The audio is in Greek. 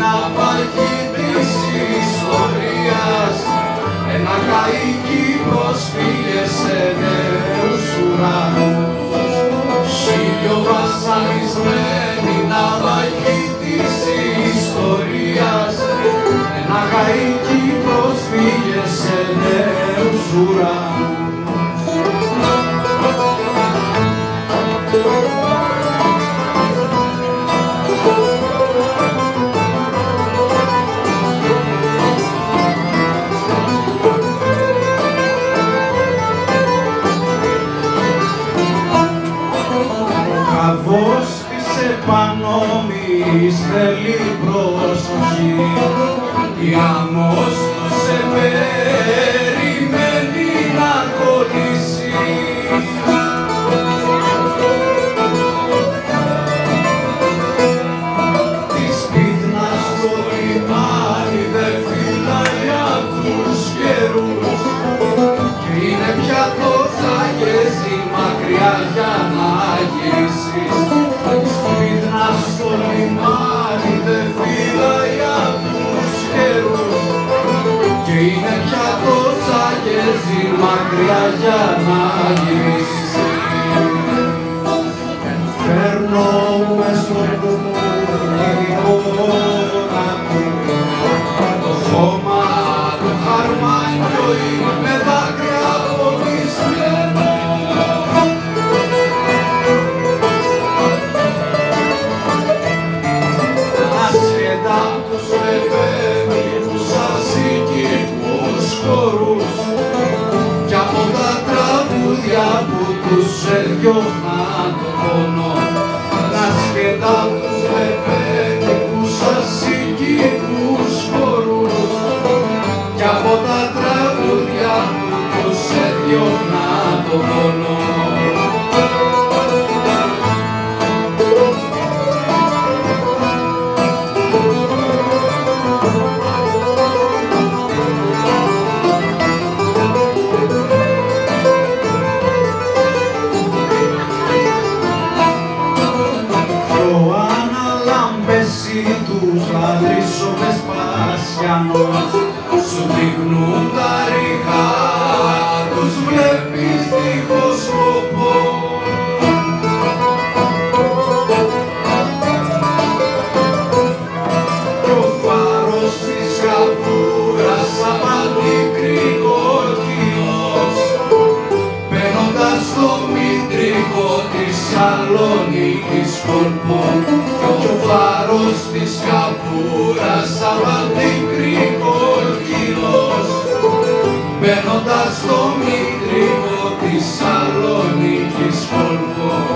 να παγίδι της ιστορίας, ένα καίκι πρόσφυγες σε νέους ουρανούς, χίλιο βασανισμένοι ναυαγοί της ιστορίας, ένα καίκι πρόσφυγες σε νέους ουρανούς. Καβός της επανόμης θέλει προσοχή, η αμμός του σε περιμένει να κολλήσει. Της πίθνας το λιμάνι δεν φυλάει απ' τους καιρούς και είναι πια το τσαγέζι μακριά για να γυρίσεις. Της πίθνας το λιμάνι δεν φυλάει απ' τους καιρούς και είναι πια το τσαγέζι μακριά για να γυρίσεις. Κι από τα τραγούδια που τους έδιωχναν το πόνο, να σκέτα τους λεβέντικους ασυγκικούς χορούς, κι από τα τραγούδια που τους έδιωχναν το πόνο. Τους λατρίσσομες Πασιανός σου δείχνουν τα ρηγά, τους βλέπεις δίχως σκοπό. Κι ο φάρος της καβούρας σαν πανικρικότιος, παίρνοντας το μητρικό της Σαλονίκης κολπό. Φάρος της καβούρας σαν πανικρικότιος, μπαίνοντας στο μητρικό της Σαλονίκης κολπό.